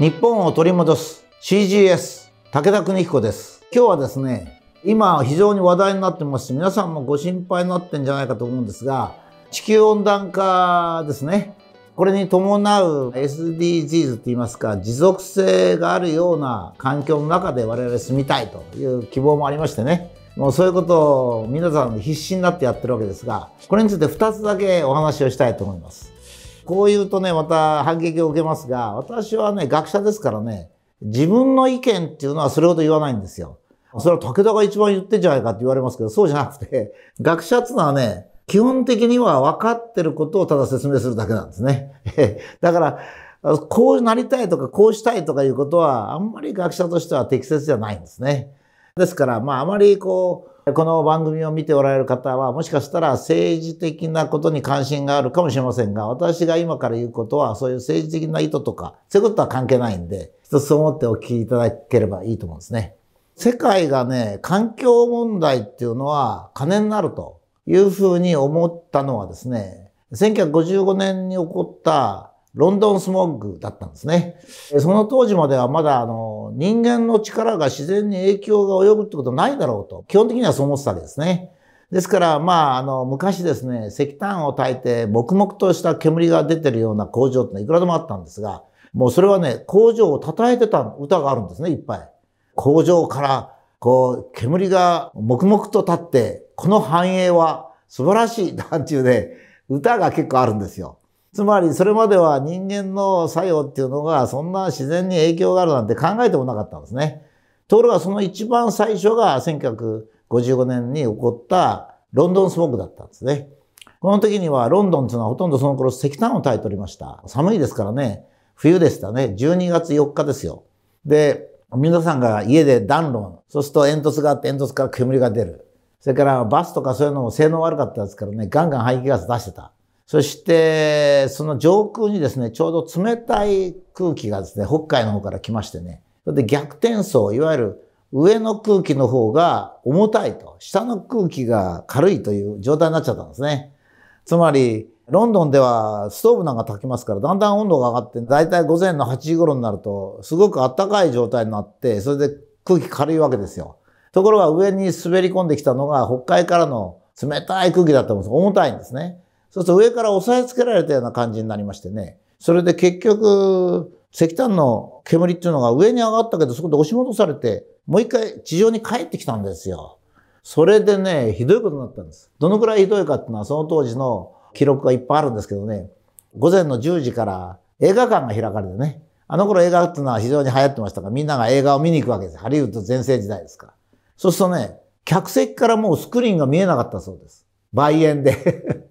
日本を取り戻す CGS 武田邦彦です。今日はですね、今非常に話題になってますし、皆さんもご心配になってんじゃないかと思うんですが、地球温暖化ですね。これに伴う SDGs といいますか、持続性があるような環境の中で我々住みたいという希望もありましてね、もうそういうことを皆さん必死になってやってるわけですが、これについて2つだけお話をしたいと思います。こう言うとね、また反撃を受けますが、私はね、学者ですからね、自分の意見っていうのはそれほど言わないんですよ。それは武田が一番言ってんじゃないかって言われますけど、そうじゃなくて、学者っていうのはね、基本的には分かってることをただ説明するだけなんですね。だから、こうなりたいとか、こうしたいとかいうことは、あんまり学者としては適切じゃないんですね。ですから、あまりこの番組を見ておられる方は、もしかしたら政治的なことに関心があるかもしれませんが、私が今から言うことは、そういう政治的な意図とか、そういうことは関係ないんで、一つ思ってお聞きいただければいいと思うんですね。世界がね、環境問題っていうのは、金になると。いうふうに思ったのはですね、1955年に起こったロンドンスモッグだったんですね。その当時まではまだ人間の力が自然に影響が及ぶってことはないだろうと、基本的にはそう思ってたわけですね。ですから、昔ですね、石炭を焚いて黙々とした煙が出てるような工場ってのはいくらでもあったんですが、もうそれはね、工場を叩いてた歌があるんですね、いっぱい。工場から煙が黙々と立って、この繁栄は素晴らしいなんていうね、歌が結構あるんですよ。つまりそれまでは人間の作用っていうのがそんな自然に影響があるなんて考えてもなかったんですね。ところがその一番最初が1955年に起こったロンドンスモッグだったんですね。この時にはロンドンっていうのはほとんどその頃石炭を焚いておりました。寒いですからね、冬でしたね。12月4日ですよ。で、皆さんが家で暖炉、そうすると煙突があって煙突から煙が出る。それからバスとかそういうのも性能悪かったですからね、ガンガン排気ガス出してた。そして、その上空にですね、ちょうど冷たい空気がですね、北海の方から来ましてね。それで逆転層、いわゆる上の空気の方が重たいと、下の空気が軽いという状態になっちゃったんですね。つまり、ロンドンではストーブなんか炊きますから、だんだん温度が上がって、だいたい午前の8時頃になると、すごく暖かい状態になって、それで空気軽いわけですよ。ところが上に滑り込んできたのが北海からの冷たい空気だったもんです。重たいんですね。そうすると上から押さえつけられたような感じになりましてね。それで結局、石炭の煙っていうのが上に上がったけど、そこで押し戻されて、もう一回地上に帰ってきたんですよ。それでね、ひどいことになったんです。どのくらいひどいかっていうのは、その当時の記録がいっぱいあるんですけどね。午前の10時から映画館が開かれてね。あの頃映画っていうのは非常に流行ってましたから、みんなが映画を見に行くわけです。ハリウッド全盛時代ですから。そうするとね、客席からもうスクリーンが見えなかったそうです。梅煙で。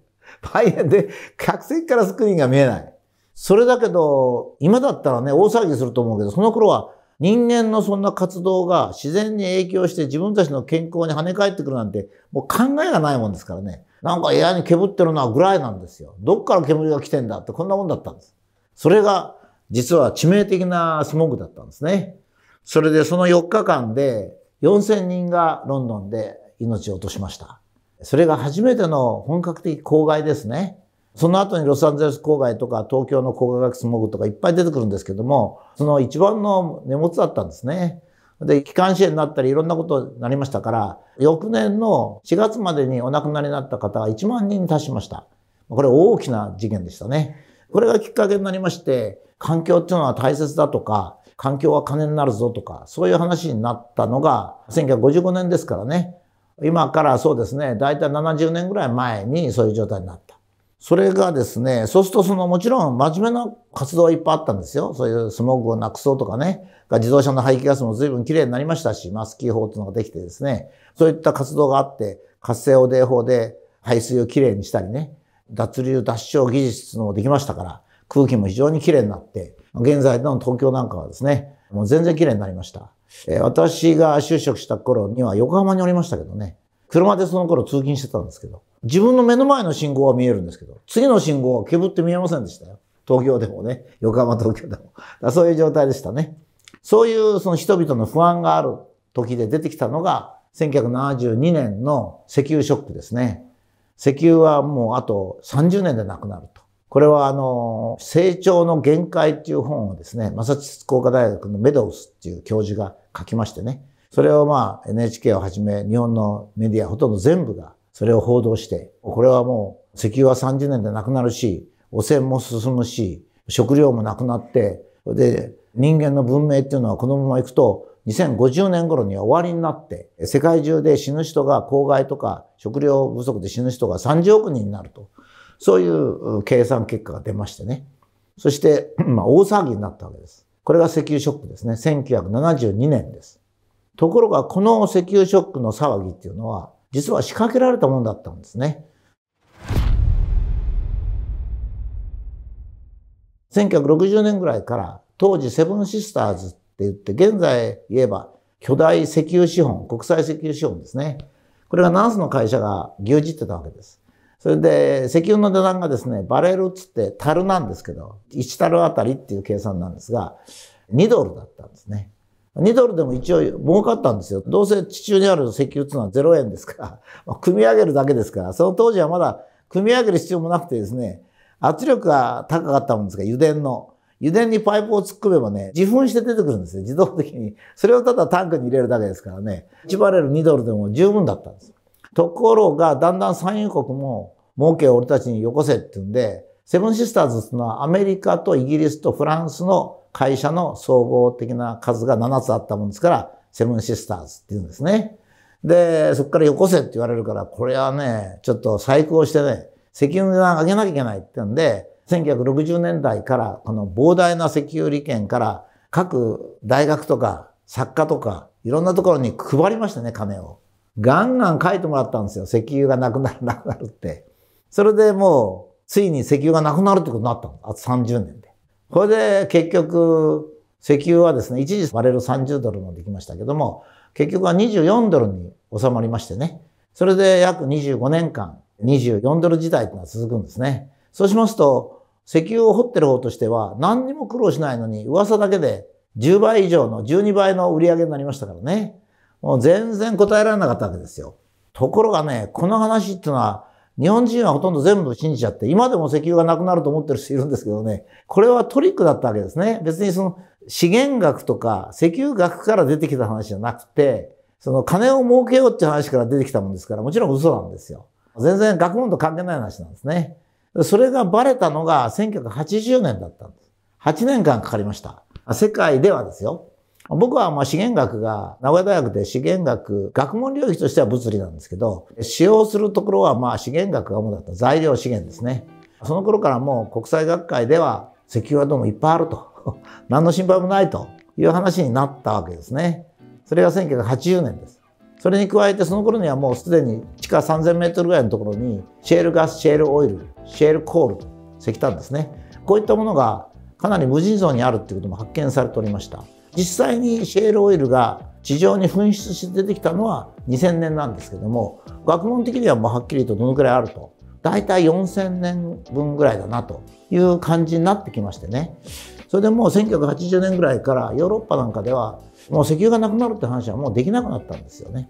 梅煙で、客席からスクリーンが見えない。それだけど、今だったらね、大騒ぎすると思うけど、その頃は人間のそんな活動が自然に影響して自分たちの健康に跳ね返ってくるなんて、もう考えがないもんですからね。なんかエアに煙ってるのはぐらいなんですよ。どっから煙が来てんだって、こんなもんだったんです。それが、実は致命的なスモッグだったんですね。それでその4日間で、4000人がロンドンで命を落としました。それが初めての本格的公害ですね。その後にロサンゼルス郊外とか東京の光化学スモッグとかいっぱい出てくるんですけども、その一番の根元だったんですね。で、気管支炎になったりいろんなことになりましたから、翌年の4月までにお亡くなりになった方が1万人に達しました。これ大きな事件でしたね。これがきっかけになりまして、環境っていうのは大切だとか、環境は金になるぞとか、そういう話になったのが、1955年ですからね。今からそうですね、だいたい70年ぐらい前にそういう状態になった。それがですね、そうするともちろん真面目な活動はいっぱいあったんですよ。そういうスモッグをなくそうとかね。自動車の排気ガスも随分綺麗になりましたし、マスキー法っていうのができてですね、そういった活動があって、活性汚泥法で排水を綺麗にしたりね、脱硫脱硝技術もできましたから、空気も非常に綺麗になって、現在の東京なんかはですね、もう全然綺麗になりました。私が就職した頃には横浜におりましたけどね、車でその頃通勤してたんですけど、自分の目の前の信号は見えるんですけど、次の信号は煙って見えませんでしたよ。東京でもね、横浜東京でも。だそういう状態でしたね。そういうその人々の不安がある時で出てきたのが、1972年の石油ショックですね。石油はもうあと30年でなくなると。これは成長の限界っていう本をですね、マサチューセッツ工科大学のメドウスっていう教授が書きましてね、それをまあ NHK をはじめ日本のメディアほとんど全部がそれを報道して、これはもう石油は30年でなくなるし、汚染も進むし、食料もなくなって、で、人間の文明っていうのはこのまま行くと2050年頃には終わりになって、世界中で死ぬ人が公害とか食料不足で死ぬ人が30億人になると。そういう計算結果が出ましてね。そして、まあ、大騒ぎになったわけです。これが石油ショックですね。1972年です。ところが、この石油ショックの騒ぎっていうのは、実は仕掛けられたものだったんですね。1960年ぐらいから、当時セブンシスターズって言って、現在言えば巨大石油資本、国際石油資本ですね。これが7つの会社が牛耳ってたわけです。それで、石油の値段がですね、バレルつって樽なんですけど、1樽あたりっていう計算なんですが、2ドルだったんですね。2ドルでも一応儲かったんですよ。どうせ地中にある石油っていうのは0円ですから、組み上げるだけですから、その当時はまだ組み上げる必要もなくてですね、圧力が高かったもんですから、油田の。油田にパイプを突っ込めばね、自噴して出てくるんですよ、自動的に。それをただタンクに入れるだけですからね、1バレル2ドルでも十分だったんですよ。ところが、だんだん産油国も、儲けを俺たちによこせって言うんで、セブンシスターズっていうのはアメリカとイギリスとフランスの会社の総合的な数が7つあったもんですから、セブンシスターズっていうんですね。で、そこからよこせって言われるから、これはね、ちょっと細工をしてね、石油の値段上げなきゃいけないって言うんで、1960年代から、この膨大な石油利権から、各大学とか作家とか、いろんなところに配りましたね、金を。ガンガン書いてもらったんですよ。石油がなくなるって。それでもう、ついに石油がなくなるってことになったの。あと30年で。これで結局、石油はですね、一時バレル30ドルもできましたけども、結局は24ドルに収まりましてね。それで約25年間、24ドル時代っていうのは続くんですね。そうしますと、石油を掘ってる方としては、何にも苦労しないのに、噂だけで10倍以上の、12倍の売り上げになりましたからね。もう全然答えられなかったわけですよ。ところがね、この話っていうのは、日本人はほとんど全部信じちゃって、今でも石油がなくなると思ってる人いるんですけどね、これはトリックだったわけですね。別にその資源学とか石油学から出てきた話じゃなくて、その金を儲けようって話から出てきたもんですから、もちろん嘘なんですよ。全然学問と関係ない話なんですね。それがバレたのが1980年だったんです。8年間かかりました。世界ではですよ。僕はまあ資源学が、名古屋大学で資源学、学問領域としては物理なんですけど、使用するところはまあ資源学が主だった材料資源ですね。その頃からもう国際学会では石油はどうもいっぱいあると。何の心配もないという話になったわけですね。それが1980年です。それに加えてその頃にはもうすでに地下3000メートルぐらいのところにシェールガス、シェールオイル、シェールコール、石炭ですね。こういったものがかなり無尽蔵にあるっていうことも発見されておりました。実際にシェールオイルが地上に噴出して出てきたのは2000年なんですけども、学問的にはもうはっきりとどのくらいあると、だいたい4000年分ぐらいだなという感じになってきましてね。それでもう1980年ぐらいからヨーロッパなんかではもう石油がなくなるって話はもうできなくなったんですよね。